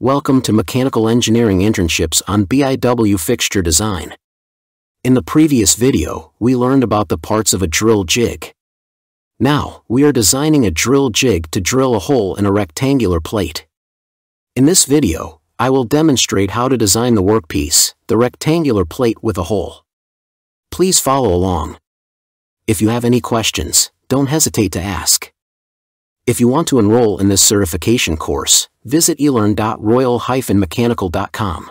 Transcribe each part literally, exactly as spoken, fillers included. Welcome to Mechanical Engineering Internships on B I W Fixture Design. In the previous video, we learned about the parts of a drill jig. Now, we are designing a drill jig to drill a hole in a rectangular plate. In this video, I will demonstrate how to design the workpiece, the rectangular plate with a hole. Please follow along. If you have any questions, don't hesitate to ask. If you want to enroll in this certification course, visit elearn dot royal dash mechanical dot com.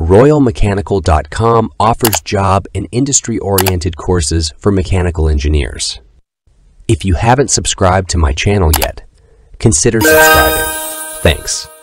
royal mechanical dot com offers job and industry-oriented courses for mechanical engineers. If you haven't subscribed to my channel yet, consider subscribing. Thanks.